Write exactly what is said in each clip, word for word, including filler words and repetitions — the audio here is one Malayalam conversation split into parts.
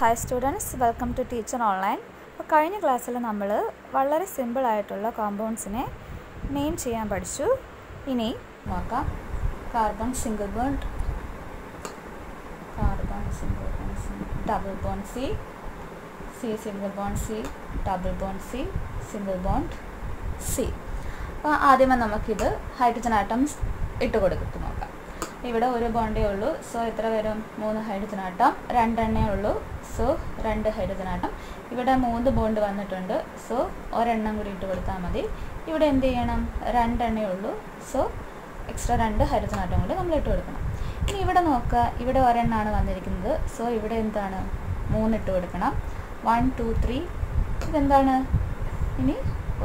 Hi students, welcome to Teacher Online. In the class, we will very simple compounds name. Ini carbon single bond, carbon single bond C, double bond C, C single bond C, double bond C, single bond C. Now, we will see hydrogen atoms. Here one bond is so here are three hydrogen atoms, two so two hydrogen atoms. Here three bond so one bond. Here two so extra two hydrogen atoms complete. Here one is so here three one, two, three. This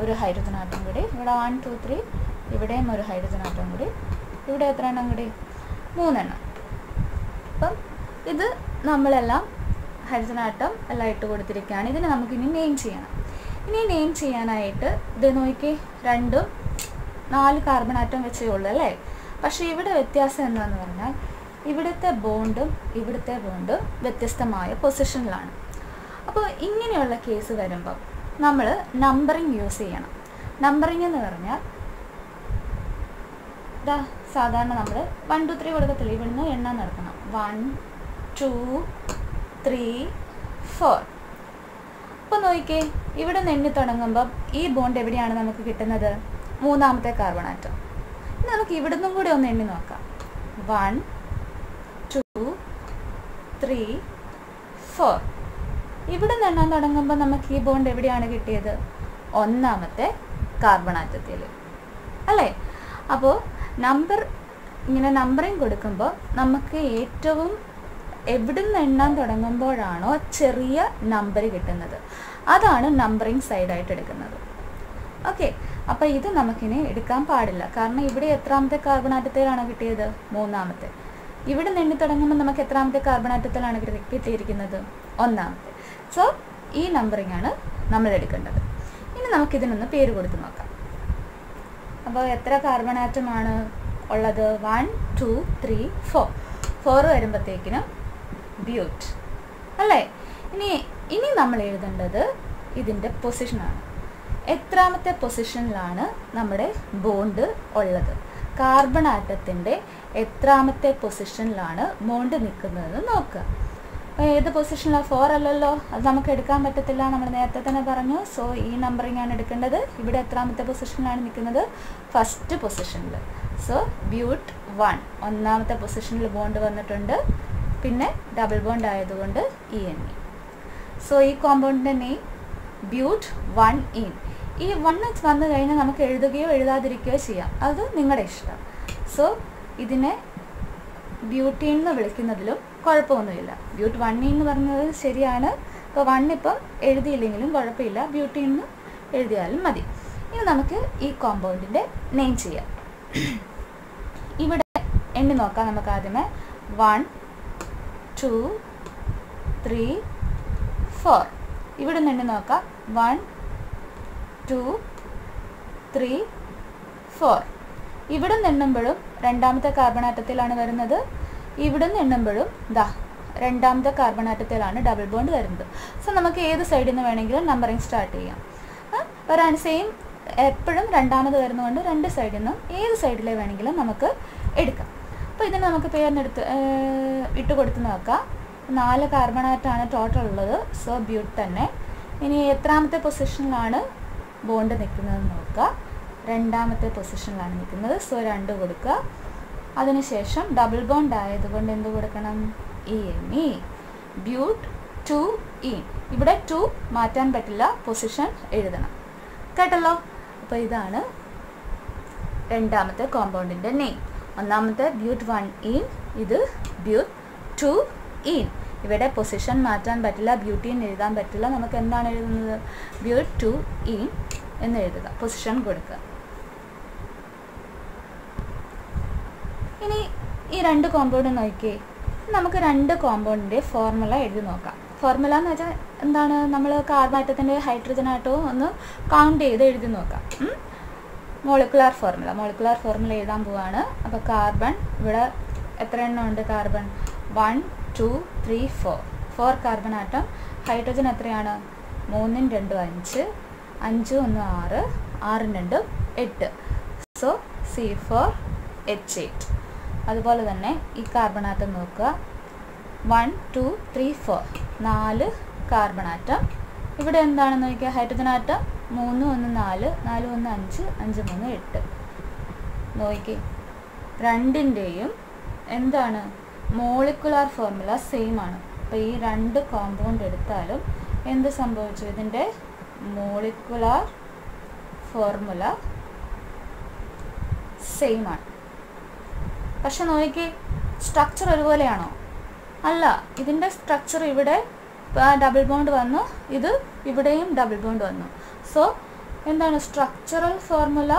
is hydrogen atom. Here one, two, three. Here one hydrogen atom. Moon and this Namalella hydrogen atom allied to the Ricani, then Namakini name Chiana. In name Chiana eater, then oiki random null carbon atom which you all like. But she would have Vithias and Nanana, even at the bondum, even at the bondum, Vithistamaya position land. Upon in your case of Edinburgh, number numbering use Siena. Numbering in the Verna. The Sadhana number one, two, three would have the one, two, three, four. Panoike, even an end with a number, E bond every another another Munamta carbon atom. Now keep it on the good on the end in Oka one, two, three, four. Even another number, Namaki bond every another on Namate carbon atom. Alley, above. Number in a numbering good number, Namaki eight of them evident and none the number ano, cheria number get another. Other numbering side I take another. Okay, up either Namakine, it come padilla, Karna, Ibid a tram the carbonate anagate, Monamate. Even in the Namakatram the carbonate anagate another, on Namate. So E numbering another, numeric another. In the Namakidan on the pair good to Maka. Above etra carbon atom on all one, two, three, four. four is the bute. Alright, this is the position. Etra position is bond. Carbon atom is etra position. Bond is the position. four is so, this numbering is position. First position. So, bute one. On the position bond is double bond E N E. So, this compound is bute one E N. This one is one. So, this is butene. Bute one in the Seriana, the one nipper, eight the lingling, Gorapilla, butene, eight the almadi. You namaka e compound in the name cheer. Even end in Oka Namakadime one, two, three, four. Even end in Oka one, two, three, four. Even then number Randamata carbonatilana were another. Even the number the random the carbon atom double bond. So namak either side in the vanilla numbering start. But same random the random side in either side in the vanilla namaka edka. But then namaka pair it to go to naka nala carbon atom total leather so butane in a tramtha position lana bond the noka randamate position lana so random vodka. Adhanisesham double bond die the bond in the Vodakanam E N E. Bute two E. Ibida two Martin Patilla position Edana. Catalogue Paidana Rendamatha compound in the name. Anamata bute one E N. Either bute two E N. Ibeda position Martin Patilla, butene Edan Patilla, Namakandan bute two E N in the position Godaka. This is the compound. We will see the compound formula. The formula is the carbon and hydrogen atom. Count hmm? Molecular formula. Molecular formula is the carbon. Carbon. one, two, three, four. four carbon atom, hydrogen atrayana three two five, five one six, six two eight. So C four H eight. അതുപോലെ തന്നെ ഈ കാർബൺ ആറ്റം നോക്കുക one two three four നാല് കാർബൺ ആറ്റം ഇവിടെ എന്താണെന്ന് നോക്കുക hydrogen atom three one four four one five five three eight നോക്കി രണ്ടിന്റെയും എന്താണ് മോളിക്യുലർ ഫോർമുല സെയിം ആണ് അപ്പോൾ ഈ രണ്ട് കോമ്പൗണ്ട് എടുത്താലും എന്ത് സംഭവിച്ചു ഇതിന്റെ മോളിക്യുലർ ഫോർമുല സെയിം ആണ് പക്ഷെ നോക്കി സ്ട്രക്ചർ ഒരുപോലെയാണോ അല്ല ഇതിന്റെ സ്ട്രക്ചർ ഇവിടെ ഡബിൾ ബോണ്ട് വന്നു ഇത് ഇവിടെയും ഡബിൾ ബോണ്ട് വന്നു സോ എന്താണ് structural formula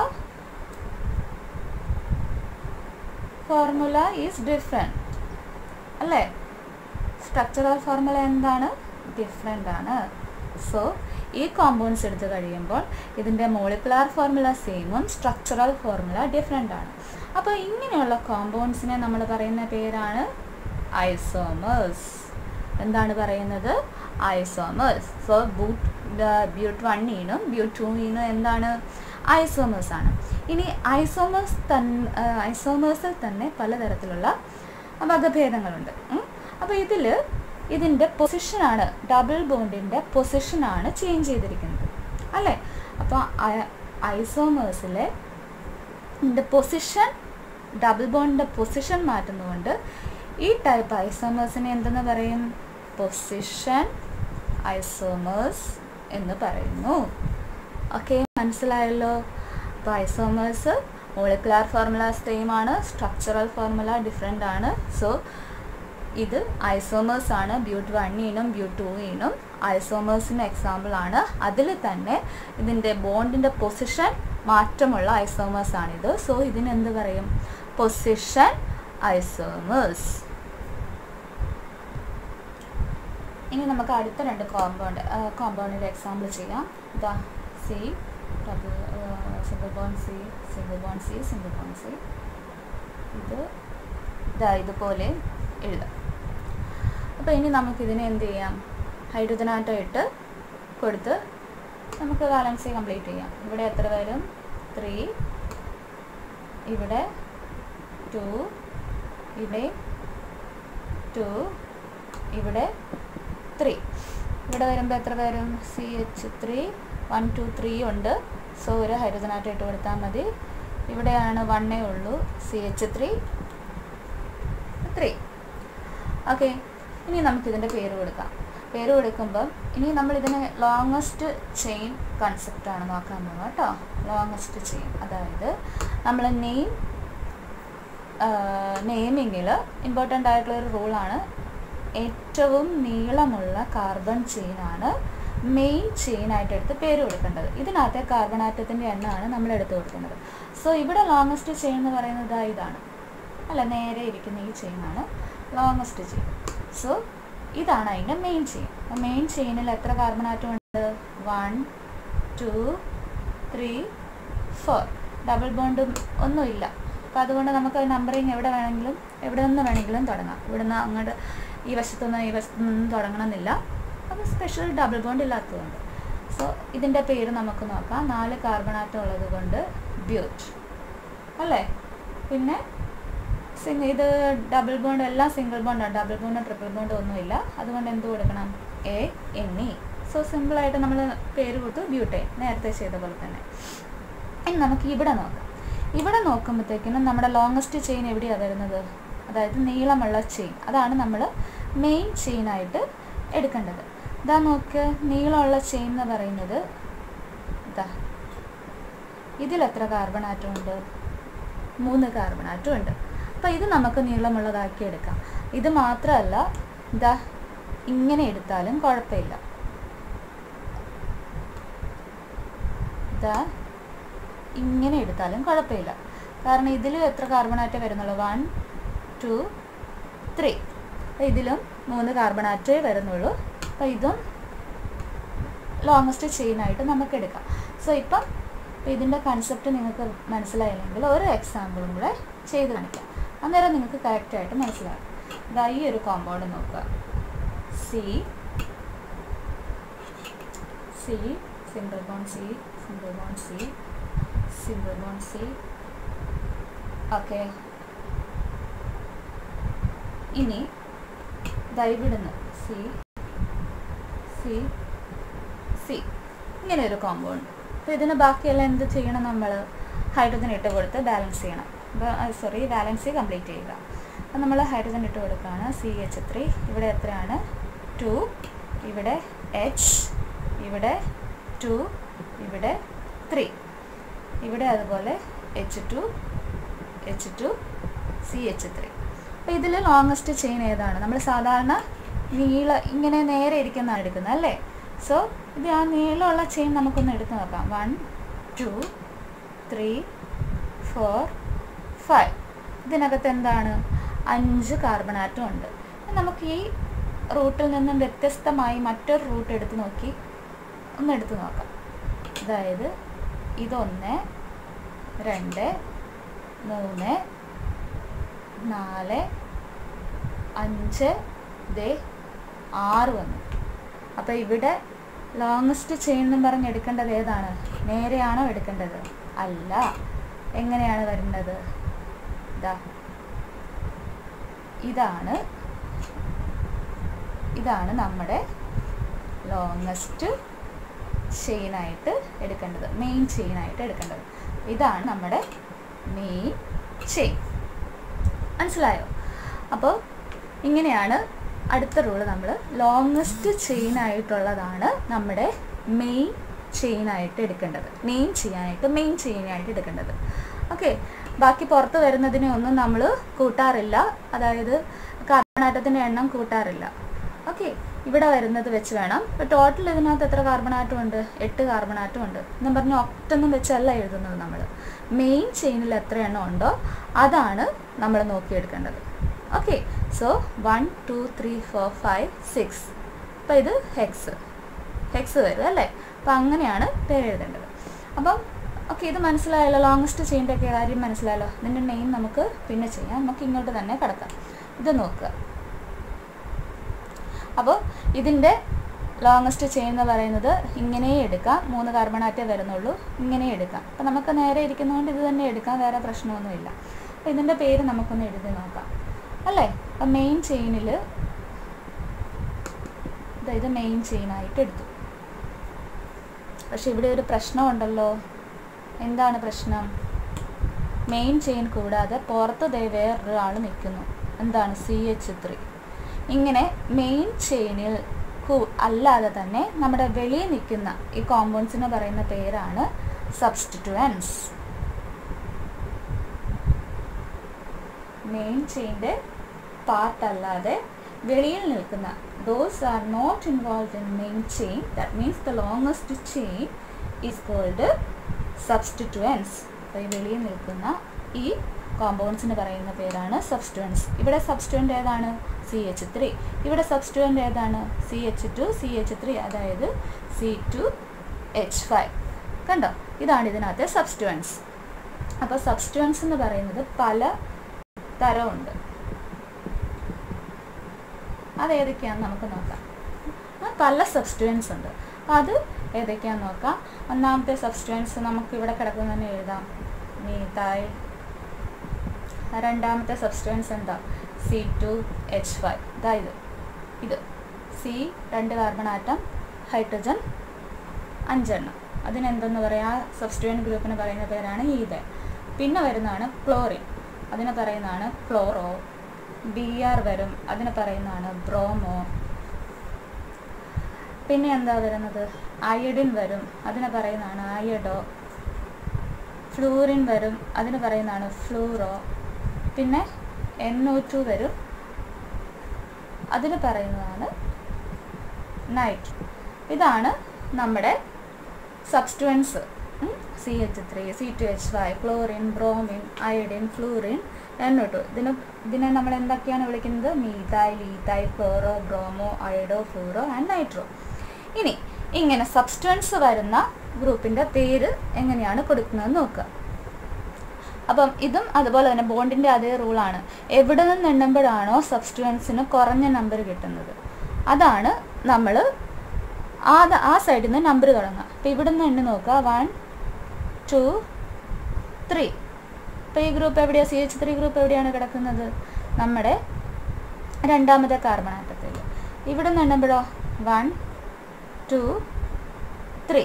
formula is different അല്ലേ സ്ട്രക്ചറൽ ഫോർമുല എന്താണ് ഡിഫറെന്റ് ആണ് സോ ഈ കോമ്പൗണ്ട്സ് എടുത്തു കഴിയുമ്പോൾ ഇതിന്റെ മോളിക്യുലർ ഫോർമുല സെയിമും സ്ട്രക്ചറൽ ഫോർമുല ഡിഫറെന്റ് ആണ് അപ്പോൾ ഇങ്ങനെയുള്ള കോമ്പൗണ്ട്സിനെ നമ്മൾ പറയുന്ന പേരാണ് ഐസോമേഴ്സ് എന്താണ് പറയുന്നത് ഐസോമേഴ്സ് സോ ബൂട്ട് ബ്യൂട്ട് ഒന്നിനും ബ്യൂട്ട് രണ്ടിനും എന്താണ് ഐസോമേഴ്സ് ആണ് ഇനി ഐസോമേഴ്സ് തന്നെ ഐസോമേഴ്സിൽ തന്നെ പലതരത്തിലുള്ള വകഭേദങ്ങളുണ്ട് അപ്പോൾ ഇതിൽ ഇതിന്റെ പൊസിഷൻ ആണ് ഡബിൾ ബോണ്ടിന്റെ പൊസിഷൻ ആണ് ചേഞ്ച് ചെയ്തിരിക്കുന്നത് അല്ലേ അപ്പോൾ ഐസോമേഴ്സിലെ ഇതിന്റെ പൊസിഷൻ ഡബിൾ ബോണ്ടിന്റെ പൊസിഷൻ മാറ്റുന്നതുകൊണ്ട് ഈ ടൈപ്പ് ഐസോമേഴ്സിനെ എന്തെന്ന് പറയും പൊസിഷൻ ഐസോമേഴ്സ് എന്ന് പറയുന്നു ഓക്കെ മനസ്സിലായല്ലോ അപ്പോൾ ഐസോമേഴ്സ് മോളിക്കുലാർ ഫോർമുല സെയിം ആണ് സ്ട്രക്ചറൽ ഫോർമുല ഡിഫറെൻ്റ് ആണ് സോ ഇത് ഐസോമേഴ്സ് ആണ് ബ്യൂട്ട് ഒന്നിനും ബ്യൂട്ട് രണ്ടിനും ഐസോമേഴ്സിൻ്റെ എക്സാമ്പിൾ ആണ് അതിൽ തന്നെ ഇതിൻ്റെ ബോണ്ടിൻ്റെ പൊസിഷൻ മാറ്റമുള്ള ഐസോമേഴ്സ് ആണിത് സോ ഇതിനെന്ത് പറയും പൊസിഷൻ ഐസോമേഴ്സ് ഇനി നമുക്ക് അടുത്ത രണ്ട് കോമ്പൗണ്ട് കോമ്പൗണ്ടിൻ്റെ എക്സാമ്പിൾ ചെയ്യാം the C double single bond C single bond C single bond C ഇത് ദാ ഇതുപോലെ എഴുതാം അപ്പോൾ ഇനി നമുക്കിതിനെ എന്ത് ചെയ്യാം ഹൈഡ്രജൻ ആറ്റം ഇട്ട് കൊടുത്ത് നമുക്ക് ബാലൻസ് കംപ്ലീറ്റ് ചെയ്യാം ഇവിടെ എത്ര വരും ത്രീ ഇവിടെ ടു ഇവിടെ ടു ഇവിടെ ത്രീ ഇവിടെ വരുമ്പോൾ എത്ര വരും C H three one two three ഉണ്ട് സോ ഒരു ഹൈഡ്രജൻ ആറ്റം ഇട്ട് കൊടുത്താൽ മതി ഇവിടെയാണ് വണ്ണേ ഉള്ളൂ C H three three okay ഇനി നമുക്കിതിൻ്റെ പേര് കൊടുക്കാം പേര് കൊടുക്കുമ്പം ഇനി നമ്മളിതിന് ലോങ്ങസ്റ്റ് ചെയിൻ കൺസെപ്റ്റാണ് നോക്കാൻ പോകുന്നത് കേട്ടോ ലോങ്ങസ്റ്റ് ചെയിൻ അതായത് നമ്മൾ നെയിം നെയിമിങ്ങിൽ ഇമ്പോർട്ടൻ്റ് ആയിട്ടുള്ളൊരു റൂളാണ് ഏറ്റവും നീളമുള്ള കാർബൺ ചെയിനാണ് മെയിൻ ചെയിനായിട്ട് എടുത്ത് പേര് കൊടുക്കേണ്ടത് ഇതിനകത്തെ കാർബൺ ആറ്റത്തിൻ്റെ എണ്ണമാണ് നമ്മൾ എടുത്ത് കൊടുക്കേണ്ടത് സോ ഇവിടെ ലോങ്ങസ്റ്റ് ചെയിൻ എന്ന് പറയുന്നത് ഇതാണ് അല്ല നേരെ ഇരിക്കുന്ന ഈ ചെയിനാണ് ലോങ്ങസ്റ്റ് ചെയിൻ സോ ഇതാണ് അതിൻ്റെ മെയിൻ ചെയിൻ മെയിൻ ചെയിനിൽ എത്ര കാർബൺ ആറ്റം ഉണ്ട് one two three four double ബോണ്ടും ഒന്നുമില്ല അപ്പോൾ അതുകൊണ്ട് നമുക്ക് നമ്പറിങ് എവിടെ വേണമെങ്കിലും എവിടെ നിന്ന് വേണമെങ്കിലും തുടങ്ങാം ഇവിടുന്ന് അങ്ങോട്ട് ഈ വശത്തുനിന്ന് ഈ വശത്തു നിന്നും തുടങ്ങണമെന്നില്ല അപ്പോൾ സ്പെഷ്യൽ ഡബിൾ ബോണ്ട് ഇല്ലാത്തതുകൊണ്ട് സോ ഇതിൻ്റെ പേര് നമുക്ക് നോക്കാം നാല് കാർബൺ ആറ്റം ഉള്ളത് കൊണ്ട് ബ്യൂട്ട് അല്ലേ പിന്നെ സിംഗ് ഇത് ഡബിൾ ബോണ്ട് എല്ലാം സിംഗിൾ ബോണ്ടാണ് ഡബിൾ ബോണ്ട് ട്രിപ്പിൾ ബോണ്ട് ഒന്നുമില്ല അതുകൊണ്ട് എന്ത് കൊടുക്കണം എ എൻ ഇ സോ സിമ്പിളായിട്ട് നമ്മൾ പേര് കൊടുത്തു ബ്യൂട്ടേ നേരത്തെ ചെയ്ത പോലെ തന്നെ ഇനി നമുക്ക് ഇവിടെ നോക്കാം ഇവിടെ നോക്കുമ്പോഴത്തേക്കിനും നമ്മുടെ ലോങ്ങസ്റ്റ് ചെയിൻ എവിടെയാണ് വരുന്നത് അതായത് നീളമുള്ള ചെയിൻ അതാണ് നമ്മൾ മെയിൻ ചെയിനായിട്ട് എടുക്കേണ്ടത് ഇതാ നോക്ക് നീളമുള്ള ചെയിൻ എന്ന് പറയുന്നത് ഇതാ ഇതിലെത്ര കാർബൺ ആറ്റം ഉണ്ട് മൂന്ന് കാർബൺ ആറ്റം ഉണ്ട് അപ്പോൾ ഇത് നമുക്ക് നീളമുള്ളതാക്കി എടുക്കാം ഇത് മാത്രമല്ല ഇതാ ഇങ്ങനെ എടുത്താലും കുഴപ്പമില്ല ഇതാ ഇങ്ങനെ എടുത്താലും കുഴപ്പമില്ല കാരണം ഇതിൽ എത്ര കാർബൺ ആറ്റം വരുന്നുള്ളൂ വൺ ടു ത്രീ അപ്പോൾ ഇതിലും മൂന്ന് കാർബൺ ആറ്റേ വരുന്നുള്ളൂ അപ്പോൾ ഇതും ലോങ്ങസ്റ്റ് ചെയിനായിട്ട് നമുക്ക് എടുക്കാം സോ ഇപ്പം ഇതിൻ്റെ കൺസെപ്റ്റ് നിങ്ങൾക്ക് മനസ്സിലായില്ലെങ്കിൽ ഒരു എക്സാമ്പിളും കൂടെ ചെയ്ത് കാണിക്കാം അന്നേരം നിങ്ങൾക്ക് കറക്റ്റായിട്ട് മനസ്സിലാകും ഇതാ ഈ ഒരു കോമ്പൗണ്ട് നോക്കുക C C, C, single bond C, single bond C, single bond C. Okay. Ini, Daibidana, C, C, C. This is a compound. So, this is the hydrogen balance. Sorry, balance is complete. We have hydrogen C H three, two, H, two, three. H two, H two, C H three. This is the longest chain. We have So, we will chain one, two, three, four, five. This is five carbon atoms. Now, we will root this root. That is, one, two, three, four, five. Longest chain number is taken. It is not taken. It is not taken. It is not taken. This is longest chain. Main chain. This is our main chain. Understand? So, this അടുത്ത റൂൾ നമ്മൾ ലോംഗസ്റ്റ് ചെയിൻ ആയിട്ടുള്ളതാണ് നമ്മുടെ മെയിൻ ചെയിൻ ആയിട്ട് എടുക്കേണ്ടത് മെയിൻ ചെയ്യാനായിട്ട് മെയിൻ ചെയിൻ ആയിട്ട് എടുക്കേണ്ടത് ഓക്കേ ബാക്കി പുറത്തു വരുന്നതിനെ ഒന്നും നമ്മൾ കൂട്ടാറില്ല അതായത് കാർബൺ ആറ്റത്തിന്റെ എണ്ണം കൂട്ടാറില്ല ഓക്കേ ഇവിടെ വരുന്നത് വെച്ച് വേണം ടോട്ടൽ ഇതിനകത്ത് എത്ര കാർബൺ ആറ്റം ഉണ്ട് എട്ട് കാർബൺ ആറ്റം ഉണ്ട് എന്ന് പറഞ്ഞു ഒക്ടനും വെച്ചല്ല എഴുതുന്നത് നമ്മൾ മെയിൻ ചെയിനിൽ എത്ര എണ്ണം ഉണ്ടോ അതാണ് നമ്മൾ നോക്കി എടുക്കേണ്ടത് Okay, so one, two, three, four, five, six. Now this is hex. Hex is right? Now this is okay, this is the longest chain. This is the name we will pin. We will pin it here. This is the Now, longest chain is here. three carbon atoms are here. Here. Now, we will put it here. Right. The main chain is the main chain. But here is a question. What is the question? Main chain is the C H three. This main chain is the compounds are substituents. Main chain is part allade veliyil nilkuna those are not involved in main chain that means the longest chain is called substituents so veliyil nilkuna ee compounds nu parayna perana substituents ivide substituent edana C H three ivide substituent edana C H two C H three adayid C two H five kanda idana idinathe substituents appo substituents nu parayunnathu pala തരം ഉണ്ട് അതേതൊക്കെയാണെന്ന് നമുക്ക് നോക്കാം പല സബ്സ്റ്റിറ്റ്യൂവൻസ് ഉണ്ട് അത് ഏതൊക്കെയാണെന്ന് നോക്കാം ഒന്നാമത്തെ സബ്സ്റ്റിറ്റ്യൂവൻസ് നമുക്ക് ഇവിടെ കിടക്കുന്നതിനെ എഴുതാം മീഥൈൽ രണ്ടാമത്തെ സബ്സ്റ്റിറ്റ്യൂവൻസ് എന്താ C two H five അതായത് ഇത് C രണ്ട് കാർബൺ ആറ്റം ഹൈഡ്രജൻ അഞ്ചെണ്ണം അതിനെന്തെന്ന് പറയാ സബ്സ്റ്റിറ്റ്യൂവൻറ്റ് ഗ്രൂപ്പിന് പറയുന്ന പേരാണ് ഈഥൈൽ പിന്നെ വരുന്നതാണ് ക്ലോറിൻ അതിനെ പറയുന്നതാണ് ക്ലോറോ ബിആർ വരും അതിനെ പറയുന്നതാണ് ബ്രോമോ പിന്നെ എന്താ വരുന്നത് അയോഡിൻ വരും അതിനെ പറയുന്നതാണ് അയോഡോ ഫ്ലൂറിൻ വരും അതിനെ പറയുന്നതാണ് ഫ്ലൂറോ പിന്നെ N O two വരും അതിനെ പറയുന്നതാണ് നൈട്രോ ഇതാണ് നമ്മുടെ substituents C H three, C two H five, chlorine, bromine, iodine, fluorine, N O two. This is the methyl, ethyl, chloro, bromo, iodo, fluoro and nitro. This is the substance of the group. This is the bond rule. Evidence number is the substance number. അതാണ് നമ്മൾ ആ ആ സൈഡിൽ നിന്ന് നമ്പർ തുടങ്ങുക. അപ്പോൾ ഇവിടെ നിന്ന് എണ്ണി നോക്കുക വൺ ടു ത്രീ. അപ്പോൾ ഈ ഗ്രൂപ്പ് എവിടെയാണ്? സി എച്ച് ത്രീ ഗ്രൂപ്പ് എവിടെയാണ് കിടക്കുന്നത്? നമ്മുടെ രണ്ടാമത്തെ കാർബൺ ആറ്റത്തിൽ. ഇവിടെ നിന്ന് എണ്ണുമ്പോഴോ വൺ ടു ത്രീ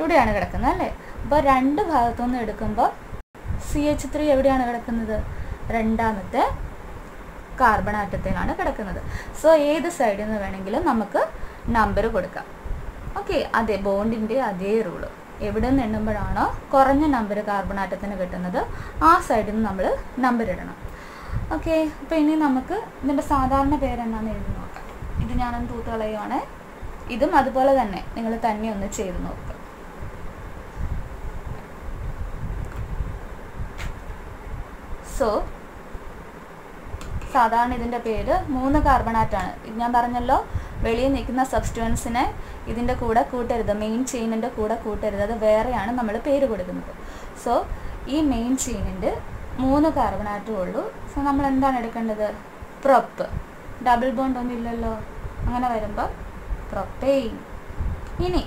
ഇവിടെയാണ് കിടക്കുന്നത് അല്ലേ. അപ്പോൾ രണ്ട് ഭാഗത്തു നിന്ന് എടുക്കുമ്പോൾ സി എച്ച് ത്രീ എവിടെയാണ് കിടക്കുന്നത്? രണ്ടാമത്തെ കാർബൺ ആറ്റത്തിലാണ് കിടക്കുന്നത്. സോ ഏത് സൈഡിൽ നിന്ന് വേണമെങ്കിലും നമുക്ക് നമ്പർ കൊടുക്കാം. ഓക്കെ, അതേ ബോണ്ടിൻ്റെ അതേ റൂള്. എവിടെ നിന്ന് എണ്ണുമ്പോഴാണോ കുറഞ്ഞ നമ്പർ കാർബൺ ആറ്റത്തിന് കിട്ടുന്നത് ആ സൈഡിൽ നിന്ന് നമ്മൾ നമ്പർ ഇടണം. ഓക്കെ, അപ്പോൾ ഇനി നമുക്ക് ഇതിൻ്റെ സാധാരണ പേരെന്നാന്ന് എഴുതി നോക്കാം. ഇത് ഞാനൊന്ന് തൂത്തുകളയുവാണ്. ഇതും അതുപോലെ തന്നെ നിങ്ങൾ തന്നെ ഒന്ന് ചെയ്ത് നോക്കുക. സോ സാധാരണ ഇതിൻ്റെ പേര് മൂന്ന് കാർബണാറ്റാണ്. ഞാൻ പറഞ്ഞല്ലോ വെളിയിൽ നിൽക്കുന്ന സബ്സ്റ്റുവൻസിനെ ഇതിൻ്റെ കൂടെ കൂട്ടരുത്, മെയിൻ ചെയിനിൻ്റെ കൂടെ കൂട്ടരുത്, അത് വേറെയാണ് നമ്മൾ പേര് കൊടുക്കുന്നത്. സോ ഈ മെയിൻ ചെയിനിൻ്റെ മൂന്ന് കാർബണാറ്റും ഉള്ളൂ. സോ നമ്മൾ എന്താണ് എടുക്കേണ്ടത്? പ്രൊപ്പ്. ഡബിൾ ബോണ്ട് ഒന്നും ഇല്ലല്ലോ. അങ്ങനെ വരുമ്പോൾ പ്രൊപ്പെയിൻ. ഇനി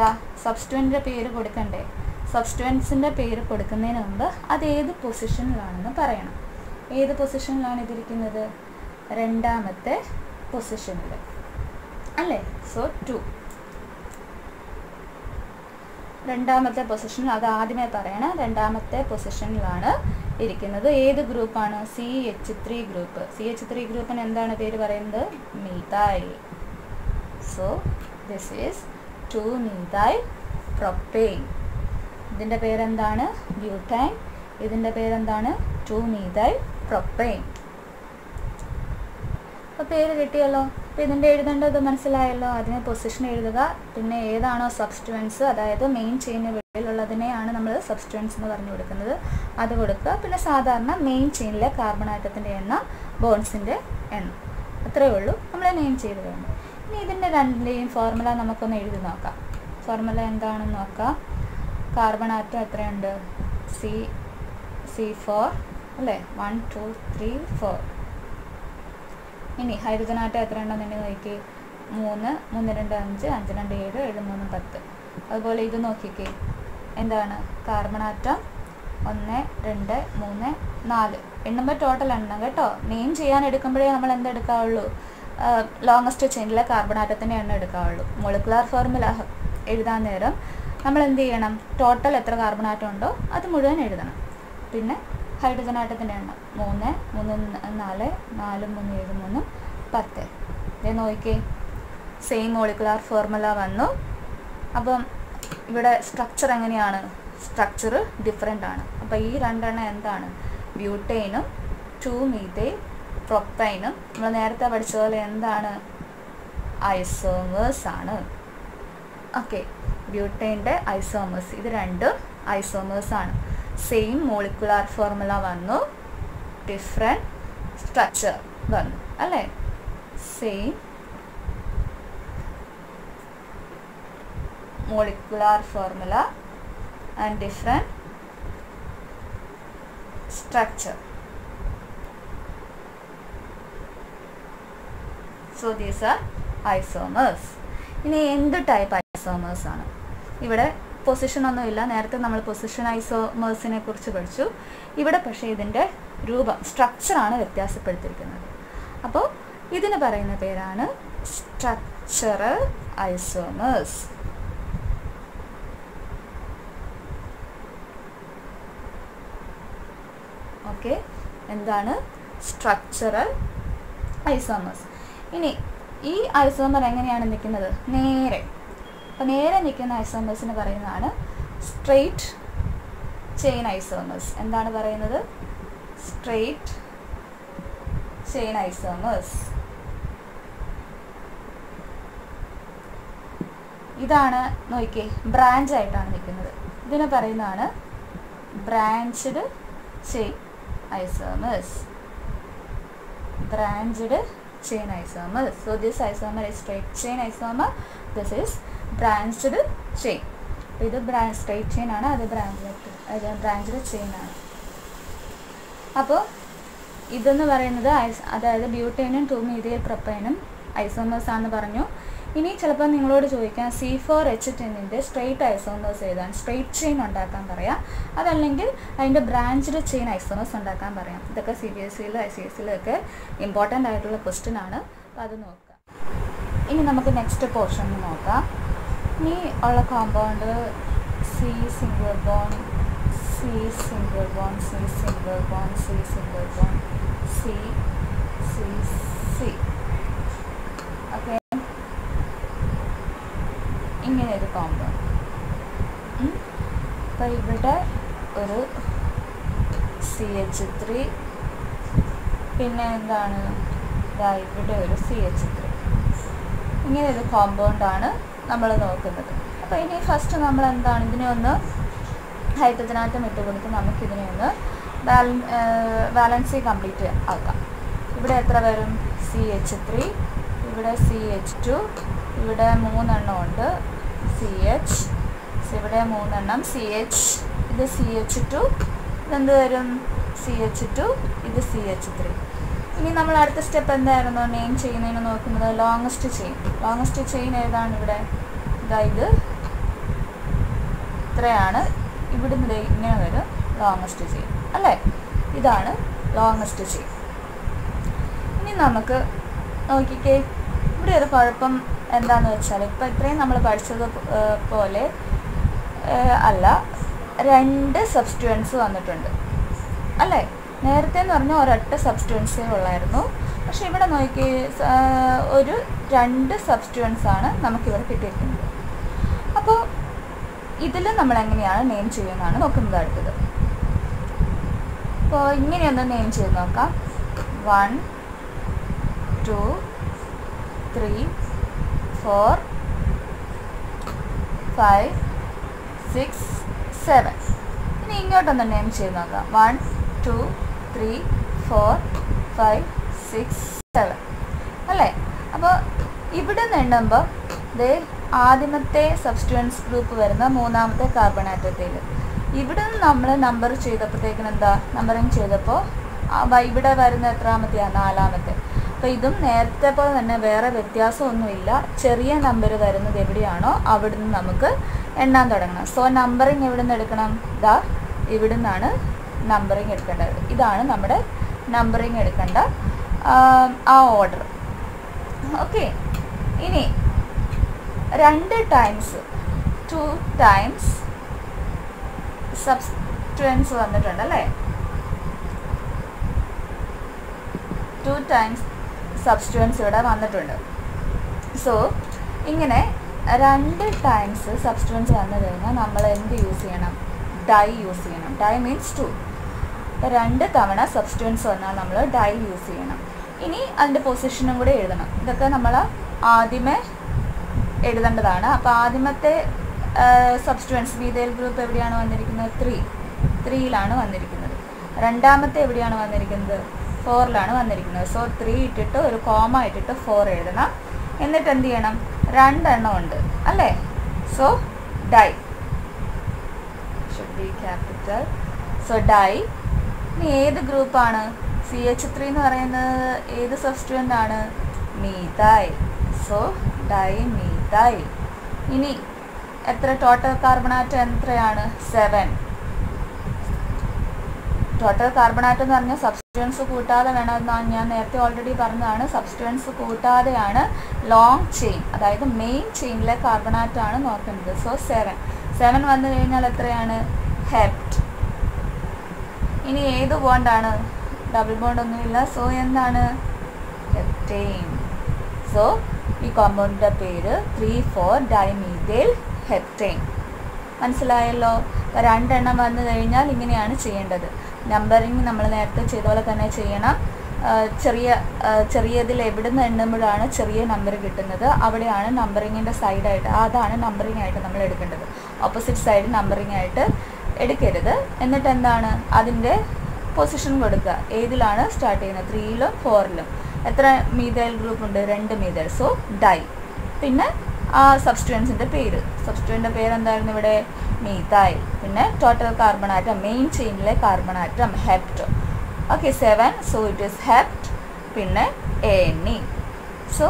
ദാ സബ്സ്റ്റുവൻറ്റിൻ്റെ പേര് കൊടുക്കണ്ടേ? സബ്സ്റ്റുവൻസിൻ്റെ പേര് കൊടുക്കുന്നതിന് മുമ്പ് അത് ഏത് പൊസിഷനിലാണെന്ന് പറയണം. ഏത് പൊസിഷനിലാണ് ഇതിരിക്കുന്നത്? രണ്ടാമത്തെ പൊസിഷനിൽ അല്ലേ. സോ ടു, രണ്ടാമത്തെ പൊസിഷനിൽ. അത് ആദ്യമേ പറയണം. രണ്ടാമത്തെ പൊസിഷനിലാണ് ഇരിക്കുന്നത്. ഏത് ഗ്രൂപ്പാണ്? C H three group. C H three ഗ്രൂപ്പിന് എന്താണ് പേര് പറയുന്നത്? Methyl. So this is two methyl propane. ഇതിൻ്റെ പേരെന്താണ്? ബ്യൂട്ടൈൻ. ഇതിൻ്റെ പേരെന്താണ്? Two methyl propane. അപ്പോൾ പേര് കിട്ടിയല്ലോ. അപ്പോൾ ഇതിൻ്റെ എഴുതേണ്ടത് മനസ്സിലായല്ലോ. അതിനെ പൊസിഷൻ എഴുതുക. പിന്നെ ഏതാണോ സബ്സ്റ്റുവൻസ്, അതായത് മെയിൻ ചെയിന് വെളിയിലുള്ളതിനെയാണ് നമ്മൾ സബ്സ്റ്റുവൻസ് എന്ന് പറഞ്ഞു കൊടുക്കുന്നത്, അത് കൊടുക്കുക. പിന്നെ സാധാരണ മെയിൻ ചെയിനിലെ കാർബൺ ആറ്റത്തിൻ്റെ എണ്ണം, ബോൺസിൻ്റെ എണ്ണം, അത്രയേ ഉള്ളൂ നമ്മൾ നെയിം ചെയ്ത് കഴിഞ്ഞു. ഇനി ഇതിൻ്റെ രണ്ടിൻ്റെയും ഫോർമുല നമുക്കൊന്ന് എഴുതി നോക്കാം. ഫോർമുല എന്താണെന്ന് നോക്കാം. കാർബൺ ആറ്റം എത്രയുണ്ട്? സി സി ഫോർ അല്ലേ. One two three four. ഇനി ഹൈഡ്രജൻ ആറ്റം എത്രയുണ്ടെന്ന് എണ്ണി നോക്കി. മൂന്ന്, മൂന്ന് രണ്ട് അഞ്ച്, അഞ്ച് രണ്ട് ഏഴ്, ഏഴ് മൂന്ന് പത്ത്. അതുപോലെ ഇത് നോക്കിക്കേ. എന്താണ്? കാർബൺ ആറ്റം ഒന്ന് രണ്ട് മൂന്ന് നാല്. എണ്ണുമ്പോൾ ടോട്ടൽ എണ്ണം കേട്ടോ. നെയിം ചെയ്യാൻ എടുക്കുമ്പോഴേ നമ്മൾ എന്തെടുക്കാവുള്ളൂ? ലോങ്ങസ്റ്റ് ചെയിനിലെ കാർബൺ ആറ്റത്തിൻ്റെ എണ്ണം എടുക്കാവുള്ളൂ. മോളിക്കുലാർ ഫോർമുല എഴുതാൻ നേരം നമ്മൾ എന്ത് ചെയ്യണം? ടോട്ടൽ എത്ര കാർബൺ ആറ്റം ഉണ്ടോ അത് മുഴുവൻ എഴുതണം. പിന്നെ ഹൈഡ്രജൻ ആറ്റത്തിൻ്റെ എണ്ണം മൂന്ന്, മൂന്ന് നാല്, നാല് മൂന്ന് ഏഴ് മൂന്ന് പത്ത്. ഇത് നോക്കിക്കേ, സെയിം മോളിക്കുലാർ ഫോർമുല വന്നു. അപ്പം ഇവിടെ സ്ട്രക്ചർ എങ്ങനെയാണ്? സ്ട്രക്ചർ ഡിഫറെൻ്റ് ആണ്. അപ്പം ഈ രണ്ടെണ്ണം എന്താണ്? ബ്യൂട്ടൈനും ടു മീഥൈൽ പ്രൊപ്പൈനും നമ്മൾ നേരത്തെ പഠിച്ചതുപോലെ എന്താണ്? ഐസോമേഴ്സ് ആണ്. ഓക്കെ, ബ്യൂട്ടൈൻ്റെ ഐസോമേഴ്സ്. ഇത് രണ്ടും ഐസോമേഴ്സ് ആണ്. സെയിം മോളിക്കുലാർ ഫോർമുല വന്നു, ഡിഫറെൻറ്റ് സ്ട്രക്ചർ വന്നു അല്ലേ. Same molecular formula and different structure. So these are isomers. ഇനി എന്ത് ടൈപ്പ് ഐസോമേഴ്സ് ആണ്? ഇവിടെ പൊസിഷൻ ഒന്നുമില്ല. നേരത്തെ നമ്മൾ പൊസിഷൻ ഐസോമേഴ്സിനെ കുറിച്ച് പഠിച്ചു. ഇവിടെ പക്ഷേ ഇതിൻ്റെ രൂപം, സ്ട്രക്ചറാണ് വ്യത്യാസപ്പെടുത്തിയിരിക്കുന്നത്. അപ്പോൾ ഇതിന് പറയുന്ന പേരാണ് സ്ട്രക്ചറൽ ഐസോമേഴ്സ്. ഓക്കെ, എന്താണ് സ്ട്രക്ചറൽ ഐസോമേഴ്സ്? ഇനി ഈ ഐസോമർ എങ്ങനെയാണ് നിൽക്കുന്നത്? നേരെ. അപ്പോൾ നേരെ നിൽക്കുന്ന ഐസോമേഴ്സിന് പറയുന്നതാണ് സ്ട്രെയിറ്റ് ചെയിൻ ഐസോമേഴ്സ്. എന്താണ് പറയുന്നത്? Straight chain isomers. ഇതാണ് നോക്കിയേ, ബ്രാഞ്ച് ആയിട്ടാണ് നിൽക്കുന്നത്. ഇതിനെ പറയുന്നതാണ് branched chain isomers. Branched chain isomer. So this isomer is straight chain isomer. This is branched chain. This branch straight chain ആണ്, അത് branched branched chain ആണ്. അപ്പോൾ ഇതെന്ന് പറയുന്നത്, അതായത് ബ്യൂട്ടൈനും ടു മീഥൈൽ പ്രൊപ്പൈനും isomers aanu paranju. Ini chelappo ningalodu choyikkan C four H ten inde straight isomers edaan straight chain undakkan paraya adallengil adinte branched chain isomers undakkan paraya idakke C B S E il I C S E il okke important aayittulla question aanu appo adu nokka ini namakku next portion nokka ini ulla compound C single bond C single bond C single bond C single bond C C C okay ഇങ്ങനെ ഒരു കോമ്പൗണ്ട് അപ്പോൾ ഇവിടെ ഒരു സി എച്ച് ത്രീ പിന്നെ എന്താണ് ഇവിടെ ഒരു സി എച്ച് ത്രീ ഇങ്ങനെ ഒരു കോമ്പൗണ്ടാണ് നമ്മൾ നോക്കുന്നത്. അപ്പോൾ ഇനി ഫസ്റ്റ് നമ്മൾ എന്താണ് ഇതിനെ ഒന്ന് ഹൈഡ്രജൻ ആറ്റം ഇട്ട് കൊടുത്ത് നമുക്കിതിനെ ഒന്ന് ബാലൻസ് കംപ്ലീറ്റ് ആക്കാം. ഇവിടെ എത്ര വരും സി എച്ച് ത്രീ ഇവിടെ സി എച്ച് ടു ഇവിടെ മൂന്നെണ്ണം ഉണ്ട് സി എച്ച് ഇവിടെ മൂന്നെണ്ണം സി എച്ച് ഇത് സി എച്ച് ടു ഇതെന്ത് വരും സി എച്ച് ടു ഇത് സി എച്ച് ത്രീ. ഇനി നമ്മൾ അടുത്ത സ്റ്റെപ്പ് എന്തായിരുന്നു നെയിം ചെയ്യുന്നതിന് നോക്കുന്നത് ലോങ്ങസ്റ്റ് ചെയിൻ ലോങ്ങസ്റ്റ് ചെയിൻ ഏതാണ് ഇവിടെ ഇതായത് ഇത്രയാണ് ഇവിടുന്ന് ഇങ്ങനെ വരും ലോങ്ങസ്റ്റ് ചെയിൻ അല്ലേ ഇതാണ് ലോങ്ങസ്റ്റ് ചെയിൻ. ഇനി നമുക്ക് നോക്കിക്കേ ഇവിടെ ഒരു കുഴപ്പം എന്താണെന്ന് വെച്ചാൽ ഇപ്പം ഇത്രയും നമ്മൾ പഠിച്ചത് പോലെ അല്ല രണ്ട് സബ്സ്റ്റിറ്റ്യൂവൻസ് വന്നിട്ടുണ്ട് അല്ലേ നേരത്തെ എന്ന് പറഞ്ഞാൽ ഒരൊറ്റ സബ്സ്റ്റിറ്റ്യൂവൻസേ ഉള്ളായിരുന്നു പക്ഷേ ഇവിടെ നോക്കി ഒരു രണ്ട് സബ്സ്റ്റിറ്റ്യൂവൻസാണ് നമുക്കിവിടെ കിട്ടിയിരിക്കുന്നത്. അപ്പോൾ ഇതിൽ നമ്മളെങ്ങനെയാണ് നെയിം ചെയ്യുന്നതാണ് നോക്കുന്നത് അടുത്തത്. അപ്പോൾ ഇങ്ങനെയൊന്ന് നെയിം ചെയ്ത് നോക്കാം one two three four five six seven ഇനി ഇങ്ങോട്ടൊന്ന് നെയിം ചെയ്ത് നോക്കാം one two three four five six seven അല്ലേ. അപ്പോൾ ഇവിടെ നിന്ന് എണ്ണുമ്പോൾ ഇത് ആദ്യമത്തെ സബ്സ്റ്റിറ്റ്യൂവൻസ് ഗ്രൂപ്പ് വരുന്ന മൂന്നാമത്തെ കാർബൺ ആറ്റത്തിൽ ഇവിടെ നിന്ന് നമ്മൾ നമ്പർ ചെയ്തപ്പോഴത്തേക്കിന് എന്താ നമ്പറിങ് ചെയ്തപ്പോൾ ഇവിടെ വരുന്ന എത്രാമത്തെയാണ് നാലാമത്തെ. അപ്പോൾ ഇതും നേരത്തെ പോലെ തന്നെ വേറെ വ്യത്യാസമൊന്നുമില്ല ചെറിയ നമ്പർ വരുന്നത് എവിടെയാണോ അവിടുന്ന് നമുക്ക് എണ്ണാൻ തുടങ്ങണം. സോ നമ്പറിങ് എവിടെ നിന്ന് എടുക്കണം ദാ ഇവിടെ നിന്നാണ് നമ്പറിങ് എടുക്കേണ്ടത്. ഇതാണ് നമ്മുടെ നമ്പറിങ് എടുക്കേണ്ട ആ ഓർഡർ ഓക്കെ. ഇനി രണ്ട് ടൈംസ് ടു ടൈംസ് സബ്സ്റ്റിറ്റ്യൂവൻസ് വന്നിട്ടുണ്ട് അല്ലേ ടു ടൈംസ് സബ്സ്റ്റിറ്റ്യൂവൻസ് ഇവിടെ വന്നിട്ടുണ്ട്. സോ ഇങ്ങനെ രണ്ട് ടൈംസ് സബ്സ്റ്റിറ്റ്യൂവൻസ് വന്നു കഴിഞ്ഞാൽ നമ്മൾ എന്ത് യൂസ് ചെയ്യണം ഡൈ യൂസ് ചെയ്യണം ഡൈ മീൻസ് ടു രണ്ട് തവണ സബ്സ്റ്റിറ്റ്യൂവൻസ് വന്നാൽ നമ്മൾ ഡൈ യൂസ് ചെയ്യണം. ഇനി അതിൻ്റെ പൊസിഷനും കൂടെ എഴുതണം ഇതൊക്കെ നമ്മൾ ആദ്യമേ എഴുതേണ്ടതാണ്. അപ്പോൾ ആദ്യമത്തെ സബ്സ്റ്റിറ്റ്യൂവൻസ് വീതേൽ ഗ്രൂപ്പ് എവിടെയാണ് വന്നിരിക്കുന്നത് ത്രീ ത്രീയിലാണ് വന്നിരിക്കുന്നത് രണ്ടാമത്തെ എവിടെയാണ് വന്നിരിക്കുന്നത് ഫോറിലാണ് വന്നിരിക്കുന്നത്. സോ ത്രീ ഇട്ടിട്ട് ഒരു കോമ ഇട്ടിട്ട് ഫോർ എഴുതണം എന്നിട്ട് എന്ത് ചെയ്യണം രണ്ടെണ്ണം ഉണ്ട് അല്ലേ so di should be capital so di. ഇനി ഏത് ഗ്രൂപ്പാണ് സി എച്ച് ത്രീ എന്ന് പറയുന്നത് ഏത് സബ്സ്റ്റിറ്റ്യൂവൻ്റ് ആണ് മീതായ് സോ ഡൈ മീതായ്. ഇനി എത്ര ടോട്ടൽ കാർബണാറ്റം എത്രയാണ് സെവൻ ടോട്ടൽ കാർബണാറ്റം എന്ന് പറഞ്ഞാൽ സബ്സ്റ്റിറ്റ്യൂവൻസ് കൂട്ടാതെ വേണമെന്നാണ് ഞാൻ നേരത്തെ ഓൾറെഡി പറഞ്ഞതാണ്. സബ്സ്റ്റിറ്റ്യൂവൻസ് കൂട്ടാതെയാണ് ലോങ് ചെയിൻ അതായത് മെയിൻ ചെയിനിലെ കാർബണാറ്റമാണ് നോക്കുന്നത്. സോ സെവൻ സെവൻ വന്നു കഴിഞ്ഞാൽ എത്രയാണ് ഹെപ്റ്റ്. ഇനി ഏത് ബോണ്ടാണ് ഡബിൾ ബോണ്ടൊന്നുമില്ല സോ എന്താണ് ഹെപ്റ്റെയിൻ. സോ ഈ കോമ്പൗണ്ടിൻ്റെ പേര് ത്രീ ഫോർ ഡൈമീഥൈൽ ഹെപ്റ്റെയിൻ മനസ്സിലായല്ലോ. അപ്പോൾ രണ്ടെണ്ണം വന്നു കഴിഞ്ഞാൽ ഇങ്ങനെയാണ് ചെയ്യേണ്ടത് നമ്പറിങ് നമ്മൾ നേരത്തെ ചെയ്ത പോലെ തന്നെ ചെയ്യണം. ചെറിയ ചെറിയതിൽ എവിടുന്ന് എണ്ണുമ്പോഴാണ് ചെറിയ നമ്പർ കിട്ടുന്നത് അവിടെയാണ് നമ്പറിങ്ങിൻ്റെ സൈഡായിട്ട് അതാണ് നമ്പറിങ് ആയിട്ട് നമ്മൾ എടുക്കേണ്ടത് ഓപ്പോസിറ്റ് സൈഡ് നമ്പറിങ് ആയിട്ട് എടുക്കരുത്. എന്നിട്ട് എന്താണ് അതിൻ്റെ പൊസിഷൻ കൊടുക്കുക ഏതിലാണ് സ്റ്റാർട്ട് ചെയ്യുന്നത് ത്രീയിലും ഫോറിലും എത്ര മീതേൽ ഗ്രൂപ്പുണ്ട് രണ്ട് മീതേൽ സോ ഡൈ. പിന്നെ ആ സബ്സ്റ്റിറ്റ്യൂവൻസിൻ്റെ പേര് സബ്സ്റ്റിറ്റ്യൂവൻ്റെ പേരെന്തായിരുന്നു ഇവിടെ മീതായ് പിന്നെ ടോട്ടൽ കാർബണാറ്റം മെയിൻ ചെയിനിലെ carbon atom hept okay seven so it is hept പിന്നെ എ എൻ ഇ സോ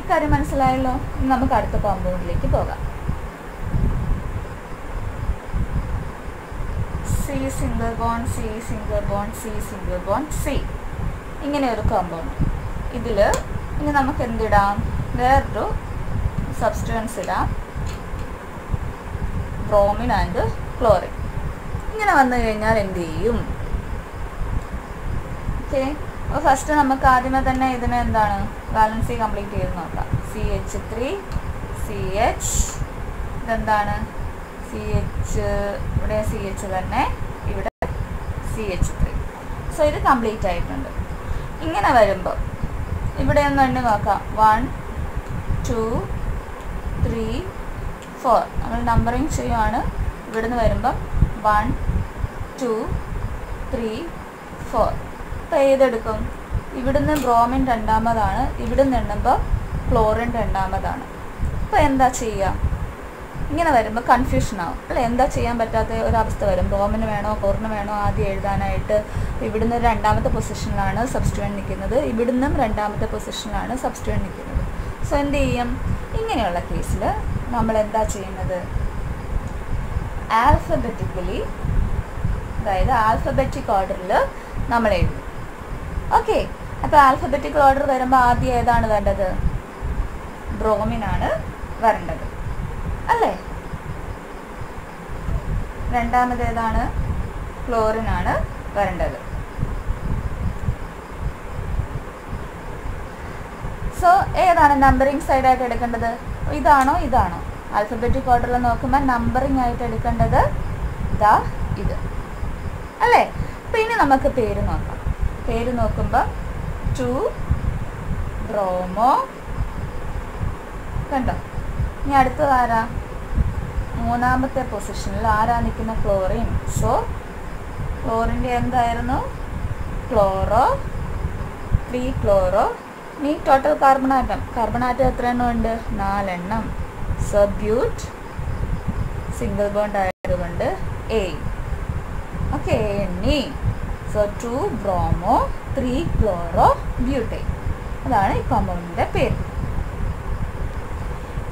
ഇക്കാര്യം മനസ്സിലായല്ലോ. നമുക്ക് അടുത്ത കോമ്പൗണ്ടിലേക്ക് പോകാം. C single bond, C single bond, C single bond, C, ഇങ്ങനെ ഒരു കോമ്പൗണ്ട്. ഇതിൽ ഇനി നമുക്ക് എന്തിടാം? വേറൊരു സബ്സ്റ്റൻസ് ഇടാം, ബ്രോമിൻ ആൻഡ് ക്ലോറിൻ. ഇങ്ങനെ വന്നു കഴിഞ്ഞാൽ എന്ത് ചെയ്യും? ഓക്കെ, അപ്പോൾ ഫസ്റ്റ് നമുക്ക് ആദ്യമേ തന്നെ ഇതിന് എന്താണ് ബാലൻസ് കംപ്ലീറ്റ് ചെയ്ത് നോക്കാം. C H three, C H, ഇതെന്താണ് സി എച്ച്, ഇവിടെ സി എച്ച് തന്നെ, ഇവിടെ സി എച്ച് ത്രീ. സോ ഇത് കംപ്ലീറ്റ് ആയിട്ടുണ്ട്. ഇങ്ങനെ വരുമ്പോൾ ഇവിടെ ഒന്ന് എണ്ണി നോക്കാം. വൺ ടു ത്രീ ഫോർ, നമ്മൾ നമ്പറിങ് ചെയ്യുവാണ്. ഇവിടെ നിന്ന് വരുമ്പം വൺ ടു ത്രീ ഫോർ. അപ്പോൾ ഏതെടുക്കും? ഇവിടുന്ന് ബ്രോമിൻ രണ്ടാമതാണ്, ഇവിടുന്ന് എണ്ണുമ്പോൾ ക്ലോറിൻ രണ്ടാമതാണ്. അപ്പോൾ എന്താ ചെയ്യുക? ഇങ്ങനെ വരുമ്പോൾ കൺഫ്യൂഷനാവും അല്ലേ? എന്താ ചെയ്യാൻ പറ്റാത്ത ഒരവസ്ഥ വരും. ബ്രോമിന് വേണോ ക്ലോറിന് വേണോ ആദ്യം എഴുതാനായിട്ട്? ഇവിടുന്ന് രണ്ടാമത്തെ പൊസിഷനിലാണ് സബ്സ്റ്റിറ്റ്യൂവന്റ് നിൽക്കുന്നത്, ഇവിടുന്നും രണ്ടാമത്തെ പൊസിഷനിലാണ് സബ്സ്റ്റിറ്റ്യൂവന്റ് നിൽക്കുന്നത്. സോ എന്ത് ചെയ്യും? ഇങ്ങനെയുള്ള കേസിൽ നമ്മൾ എന്താ ചെയ്യുന്നത്? ആൽഫബറ്റിക്കലി, അതായത് ആൽഫബറ്റിക് ഓർഡറിൽ നമ്മൾ എഴുതും. ഓക്കെ, അപ്പോൾ ആൽഫബറ്റിക്കൽ ഓർഡർ വരുമ്പോൾ ആദ്യം ഏതാണ് വേണ്ടത്? ബ്രോമിനാണ് വരേണ്ടത് അല്ലേ? രണ്ടാമത് ഏതാണ്? ക്ലോറിനാണ് വരേണ്ടത്. സോ ഏതാണ് നമ്പറിങ് സൈഡായിട്ട് എടുക്കേണ്ടത്? ഇതാണോ ഇതാണോ? ആൽഫബറ്റിക് ഓർഡറിൽ നോക്കുമ്പോൾ നമ്പറിങ് ആയിട്ട് എടുക്കേണ്ടത് ഇതാ ഇത് അല്ലേ? പിന്നെ നമുക്ക് പേര് നോക്കാം. പേര് നോക്കുമ്പോൾ ടു ബ്രോമോ, കണ്ടോ? ഇനി അടുത്തത് ആരാ? മൂന്നാമത്തെ പൊസിഷനിൽ ആരാ നിൽക്കുന്ന? ക്ലോറിൻ. സോ ക്ലോറിൻ്റെ എന്തായിരുന്നു? Chloro, three chloro. ഇനി ടോട്ടൽ കാർബണാറ്റം, കാർബണാറ്റം എത്ര എണ്ണം ഉണ്ട്? നാലെണ്ണം. സോ ബ്യൂട്ട് സിംഗിൾ ബോണ്ട് ആയതുകൊണ്ട് എ. ഓക്കെ, എണ്ണി. So two bromo, three chloro butane. അതാണ് ഈ കോമ്പൗണ്ടിൻ്റെ പേര്.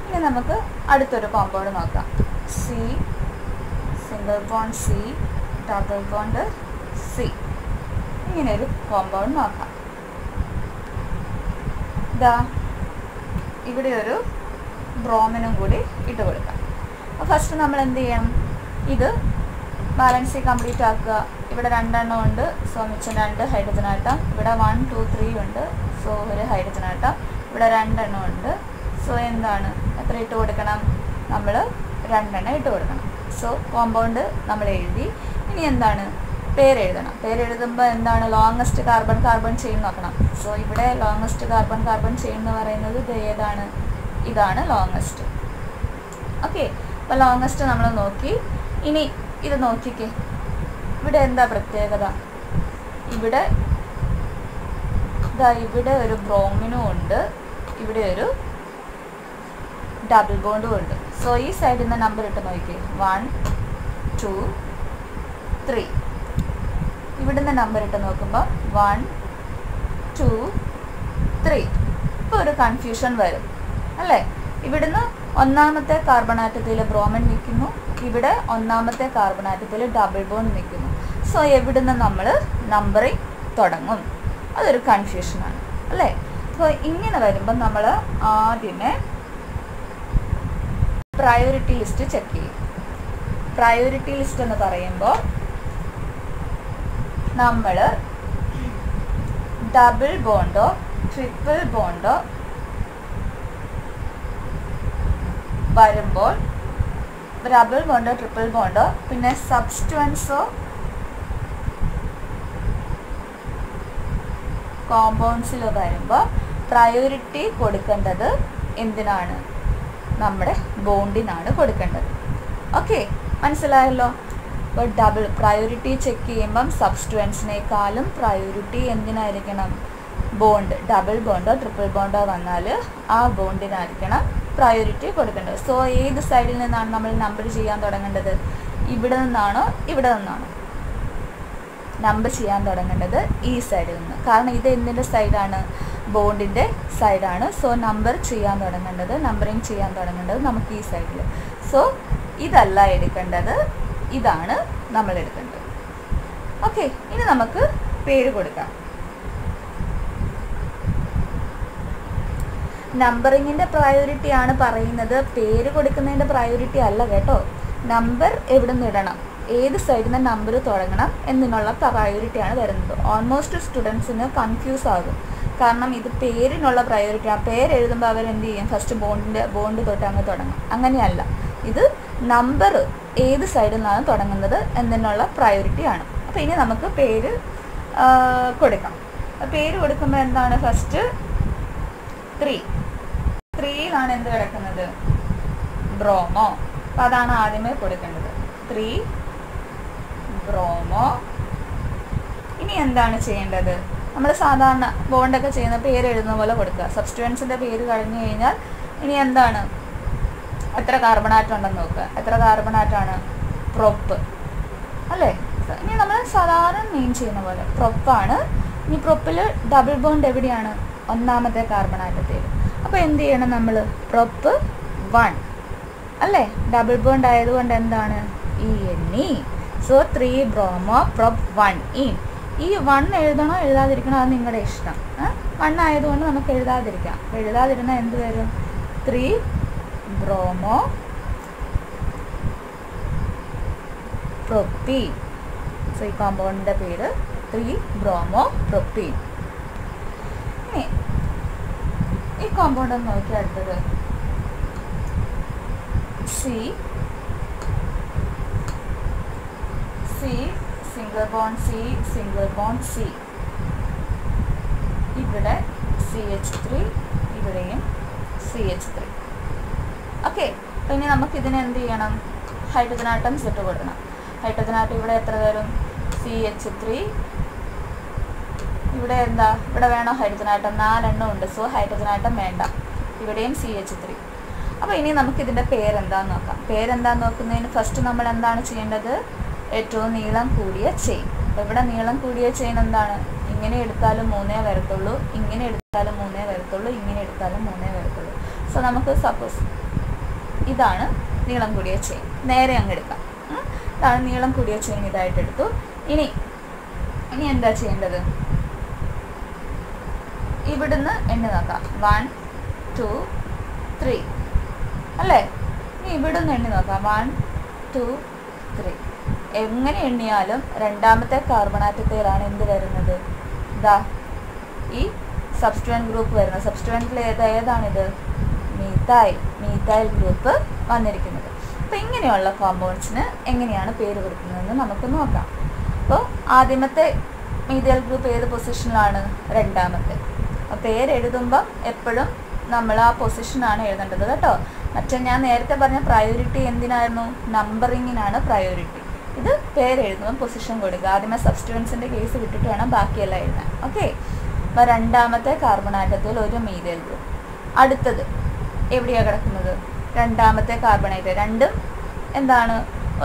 ഇനി നമുക്ക് അടുത്തൊരു കോമ്പൗണ്ട് നോക്കാം. C single bond, C double bond, C, ഇങ്ങനെയൊരു കോമ്പൗണ്ട് നോക്കാം. ഇതാ ഇവിടെ ഒരു ബ്രോമിനും കൂടി ഇട്ട് കൊടുക്കാം. അപ്പോൾ ഫസ്റ്റ് നമ്മൾ എന്ത് ചെയ്യണം? ഇത് ബാലൻസ് കംപ്ലീറ്റ് ആക്കുക. ഇവിടെ രണ്ടെണ്ണം ഉണ്ട്, സോ മിച്ചം രണ്ട് ഹൈഡ്രജൻ ആട്ടം. ഇവിടെ വൺ ടു ത്രീ ഉണ്ട്, സോ ഒരു ഹൈഡ്രജൻ ആട്ടം. ഇവിടെ രണ്ടെണ്ണം ഉണ്ട്, സോ എന്താണ് എത്ര ഇട്ട് കൊടുക്കണം? നമ്മൾ രണ്ടെണ്ണം ഇട്ട് കൊടുക്കണം. സോ കോമ്പൗണ്ട് നമ്മൾ എഴുതി. ഇനി എന്താണ്? പേരെഴുതണം. പേരെഴുതുമ്പോൾ എന്താണ്? ലോങ്ങസ്റ്റ് കാർബൺ കാർബൺ ചെയിൻ നോക്കണം. സോ ഇവിടെ ലോങ്ങസ്റ്റ് കാർബൺ കാർബൺ ചെയിൻ എന്ന് പറയുന്നത് ഇത് ഏതാണ്? ഇതാണ് ലോങ്ങസ്റ്റ്. ഓക്കെ, അപ്പോൾ ലോങ്ങസ്റ്റ് നമ്മൾ നോക്കി. ഇനി ഇത് നോക്കിക്കേ, ഇവിടെ എന്താ പ്രത്യേകത? ഇവിടെ ഇതാ, ഇവിടെ ഒരു ബ്രോമിനും ഉണ്ട്, ഇവിടെ ഒരു ഡബിൾ ബോണ്ടും ഉണ്ട്. സോ ഈ സൈഡിൽ നിന്ന് നമ്പർ ഇട്ട് നോക്കിക്കേ, വൺ ടു ത്രീ. ഇവിടുന്ന് നമ്പർ ഇട്ട് നോക്കുമ്പോൾ വൺ ടു ത്രീ. ഇപ്പോൾ ഒരു കൺഫ്യൂഷൻ വരും അല്ലേ? ഇവിടുന്ന് ഒന്നാമത്തെ കാർബണാറ്റത്തിൽ ബ്രോമിൻ നിൽക്കുന്നു, ഇവിടെ ഒന്നാമത്തെ കാർബണാറ്റത്തിൽ ഡബിൾ ബോണ്ട് നിൽക്കുന്നു. സോ എവിടുന്ന് നമ്മൾ നമ്പറിങ് തുടങ്ങും? അതൊരു കൺഫ്യൂഷനാണ് അല്ലേ? അപ്പോൾ ഇങ്ങനെ വരുമ്പോൾ നമ്മൾ ആദ്യമേ പ്രയോറിറ്റി ലിസ്റ്റ് ചെക്ക് ചെയ്യും. പ്രയോറിറ്റി ലിസ്റ്റ് എന്ന് പറയുമ്പോൾ നമ്മൾ ഡബിൾ ബോണ്ടോ ട്രിപ്പിൾ ബോണ്ടോ വരുമ്പോൾ, ഡബിൾ ബോണ്ടോ ട്രിപ്പിൾ ബോണ്ടോ, പിന്നെ സബ്സ്റ്റുവൻസോ കോമ്പൗണ്ട്സിലോ വരുമ്പോൾ പ്രയോറിറ്റി കൊടുക്കേണ്ടത് എന്തിനാണ്? നമ്മുടെ ബോണ്ടിനാണ് കൊടുക്കേണ്ടത്. ഓക്കെ, മനസ്സിലായല്ലോ? അപ്പോൾ ഡബിൾ പ്രയോറിറ്റി ചെക്ക് ചെയ്യുമ്പം സബ്സ്റ്റുവൻസിനേക്കാളും പ്രയോറിറ്റി എന്തിനായിരിക്കണം? ബോണ്ട്, ഡബിൾ ബോണ്ടോ ട്രിപ്പിൾ ബോണ്ടോ വന്നാൽ ആ ബോണ്ടിനായിരിക്കണം പ്രയോറിറ്റി കൊടുക്കേണ്ടത്. സോ ഏത് സൈഡിൽ നിന്നാണ് നമ്മൾ നമ്പർ ചെയ്യാൻ തുടങ്ങേണ്ടത്? ഇവിടെ നിന്നാണോ ഇവിടെ നിന്നാണോ നമ്പർ ചെയ്യാൻ തുടങ്ങേണ്ടത്? ഈ സൈഡിൽ നിന്ന്. കാരണം ഇത് എന്തിൻ്റെ സൈഡാണ്? bond in the side. So number three and another numbering three and another number key side. So this is the number. Okay, this is pair numbering in the priority and the pair in the priority. Number evident. Either side in the number of Thoranganam and then all of priority and almost students in a confused argo. Karnam either pair in all of priority, pair the Bavar in the first bond bond to Tanga Thorangan. Anganiala either number either side in Thoranganada and then all of priority and a pain in Amaka pair Kodaka. A pair would come and then a first three. Three and the Bromo Padana Adime Kodakanda. Three. Bromo. Ini endana cheyendadu. Nammal sadharana bond okka cheyna peru ezhudunna pole kodukka. Substance inde peru karanju kiyal ini endana etra carbonate undennu nokka. Etra carbonate aanu prop. Alle? Ini nammal sadharana name cheyna pole prop aanu. Ini prop il double bond evideyana? Onnamathe carbonate thil. Appo endu cheyana nammal prop one. Alle? Double bond ayadukonde endana E N E. So three bromo prop one in. E one eldana elda irikana ningalishna. One ayadu one namak elda irika. Elda irana endu veru. Three bromo propene. So e compound the pair three bromo propene. Ne. E compound on nokki adutha C. C, single bond C, single bond C. Here C H three, here C H three. Okay, now we have to do hydrogen atoms. Hydrogen atom is C H three. Here we have hydrogen atom. So hydrogen atom is C H three. Now we have to do the pair. Pair first number. ഏറ്റവും നീളം കൂടിയ ചെയിൻ. ഇവിടെ നീളം കൂടിയ ചെയിൻ എന്താണ്? ഇങ്ങനെ എടുത്താലും മൂന്നേ വരത്തുള്ളൂ, ഇങ്ങനെ എടുത്താലും മൂന്നേ വരത്തുള്ളൂ, ഇങ്ങനെ എടുത്താലും മൂന്നേ വരത്തുള്ളൂ. സോ നമുക്ക് സപ്പോസ് ഇതാണ് നീളം കൂടിയ ചെയിൻ. നേരെ അങ്ങ് എടുക്കാം. ഇതാണ് നീളം കൂടിയ ചെയിൻ ഇതായിട്ട് എടുത്തു. ഇനി ഇനി എന്താ ചെയ്യേണ്ടത്? ഇവിടുന്ന് എണ്ണി നോക്കാം. one two three. അല്ലേ? ഇനി ഇവിടുന്ന് എണ്ണി നോക്കാം. one two three. എങ്ങനെ എണ്ണിയാലും രണ്ടാമത്തെ കാർബണേറ്റ് പേരാണ് എന്ത് വരുന്നത്? ദാ ഈ സബ്സ്ട്രന്റ് ഗ്രൂപ്പ് വരുന്ന സബ്സ്ട്രന്റിലെ ഏതാണ് ഇത്? മീഥൈൽ. മീഥൈൽ ഗ്രൂപ്പ് വന്നിരിക്കുന്നത്. അപ്പോൾ ഇങ്ങനെയുള്ള കോമ്പൗണ്ട്സിന് എങ്ങനെയാണ് പേര് കൊടുക്കുന്നതെന്ന് നമുക്ക് നോക്കാം. അപ്പോൾ ആദ്യമത്തെ മീഥൈൽ ഗ്രൂപ്പ് ഏത് പൊസിഷനിലാണ്? രണ്ടാമത്തെ. അപ്പോൾ പേര് എഴുതുമ്പോൾ എപ്പോഴും നമ്മൾ ആ പൊസിഷനാണ് എഴുതേണ്ടത് കേട്ടോ. മറ്റേ ഞാൻ നേരത്തെ പറഞ്ഞ പ്രയോറിറ്റി എന്തിനായിരുന്നു? നമ്പറിങ്ങിനാണ് പ്രയോറിറ്റി. ഇത് പേര് എഴുതുമ്പോൾ പൊസിഷൻ കൊടുക്കുക. ആദ്യമേ സബ്സ്റ്റിറ്റ്യൂൻസിന്റെ കേസ് വിട്ടിട്ട് വേണം ബാക്കിയെല്ലാം എഴുതാൻ. ഓക്കെ, അപ്പോൾ രണ്ടാമത്തെ കാർബൺ ആറ്റത്തിൽ ഒരു മീഥൈൽ ഗ്രൂപ്പ്. അടുത്തത് എവിടെയാണ് കിടക്കുന്നത്? രണ്ടാമത്തെ കാർബണേറ്റ്. രണ്ടും എന്താണ്?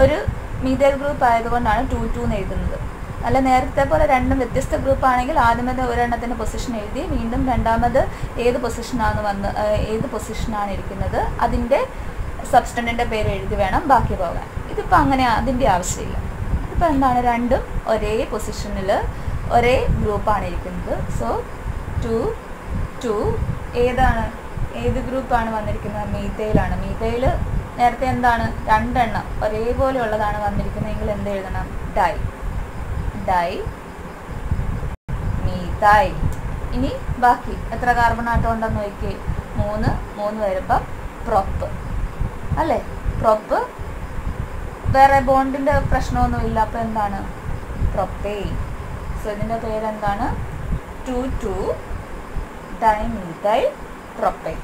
ഒരു മീഥൈൽ ഗ്രൂപ്പ് ആയതുകൊണ്ടാണ് ടു ടു എന്ന് എഴുതുന്നത്. അല്ല, നേരത്തെ പോലെ രണ്ടും വ്യത്യസ്ത ഗ്രൂപ്പ് ആണെങ്കിൽ ആദ്യമത് ഒരെണ്ണത്തിൻ്റെ പൊസിഷൻ എഴുതി വീണ്ടും രണ്ടാമത് ഏത് പൊസിഷനാണ് വന്ന് ഏത് പൊസിഷനാണ് ഇരിക്കുന്നത് അതിൻ്റെ സബ്സ്റ്റൻറ്റിൻ്റെ പേര് എഴുതി വേണം ബാക്കി പോകാൻ. ഇതിപ്പോൾ അങ്ങനെ അതിൻ്റെ ആവശ്യമില്ല. ഇതിപ്പോൾ എന്താണ്? രണ്ടും ഒരേ പൊസിഷനിൽ ഒരേ ഗ്രൂപ്പാണ് ഇരിക്കുന്നത്. സോ ടു ടു ഏതാണ്? ഏത് ഗ്രൂപ്പാണ് വന്നിരിക്കുന്നത്? മീഥൈലാണ്. മീഥൈൽ നേരത്തെ എന്താണ്? രണ്ടെണ്ണം ഒരേപോലെയുള്ളതാണ് വന്നിരിക്കുന്നതെങ്കിൽ എന്ത് എഴുതണം? Di di methyl. ഇനി ബാക്കി എത്ര കാർബണാറ്റം ഉണ്ടെന്ന് നോക്കി? മൂന്ന്. മൂന്ന് വരുമ്പോൾ പ്രൊപ്പ്. അല്ലേ? പ്രൊപ്പ്. വേറെ ബോണ്ടിൻ്റെ പ്രശ്നമൊന്നുമില്ല. അപ്പോൾ എന്താണ്? പ്രൊപ്പെയിൻ. സോ ഇതിൻ്റെ പേരെന്താണ്? Two two dimethyl propane.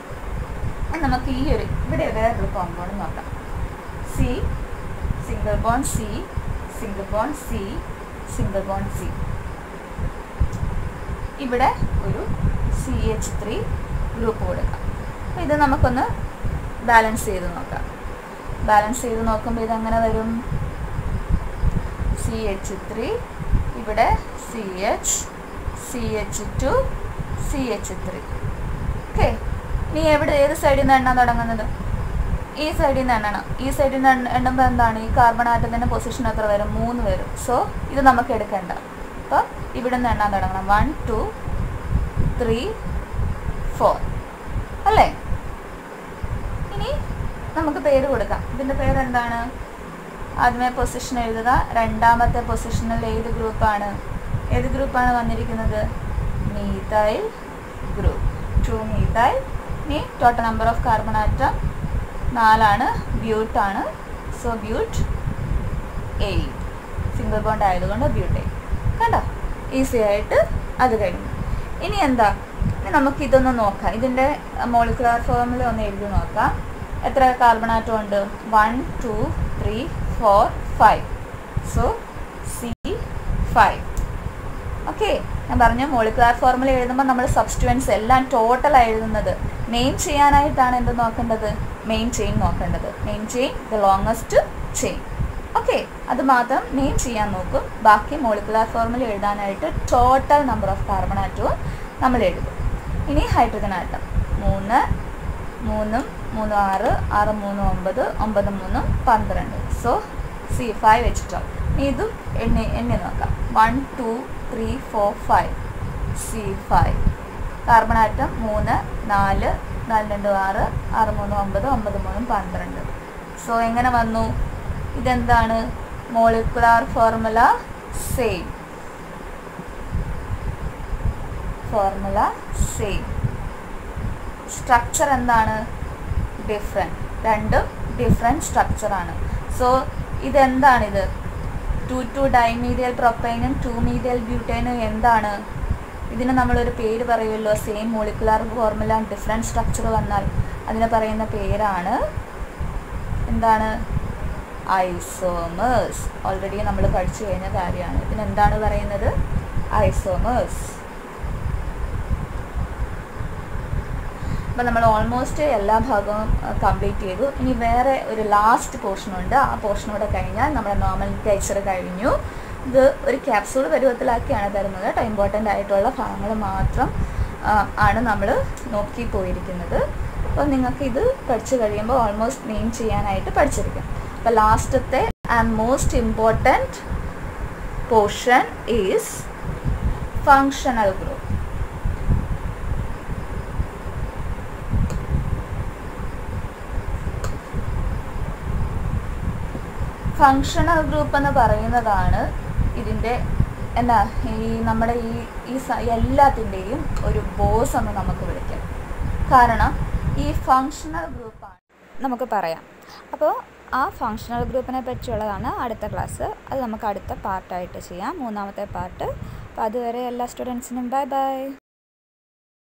നമുക്ക് ഈ ഒരു ഇവിടെ വേറൊരു കോമ്പൗണ്ട് നോക്കാം. C single bond C, single bond C, single bond C. ഇവിടെ ഒരു സി എച്ച് ത്രീ ഗ്രൂപ്പ് കൊടുക്കാം. അപ്പോൾ ഇത് നമുക്കൊന്ന് ബാലൻസ് ചെയ്ത് നോക്കാം. ബാലൻസ് ചെയ്ത് നോക്കുമ്പോൾ ഇതെങ്ങനെ വരും? സി എച്ച് ത്രീ, ഇവിടെ C H, C H two, C H three. Okay. You have side in the E side in the E side in the carbon atom position of the moon. So, this is the same thing. one, two, three, four. Alright. Now, we will pay for the Adme position is the Randamata position is the group. This group is methyl group. two methyl. Ne, total number of carbon atom four butane. So bute eight. Single bond diagonal butane. Kanda? Easy it. That's it. Ini enda. We will look at this molecular formula. We will look at this carbon atom. one, two, three, four, five. So C five. Okay, I have molecular formula. We substituents and total main chain is main chain main chain the longest chain. Okay, that is the main chain. The molecular formula is total number of carbon atoms. We have hydrogen atom three, three, six, six, three, nine, nine, nine, nine, twelve. So C five H twelve. This one, two, three, four, five. C five. Carbon atom three, four, five, six, six, six, nine, nine, nine, nine, nine, twelve. So this is the molecular formula same. Formula same. Structure and different. Random different structure. So, this is two two dimethyl propane and two methyl butane. This is the same molecular formula and different structure. That is the isomers. Already we have learned this. This is isomers. But we almost complete this. Now, there is a last portion. That portion is our normal texture. This is a capsule. It is very important. It is a formula. We will almost name this. The last and most important portion is functional group. Functional group is the boss of this functional group. We will say that functional group is the class. That is the part. That is the part. Bye bye.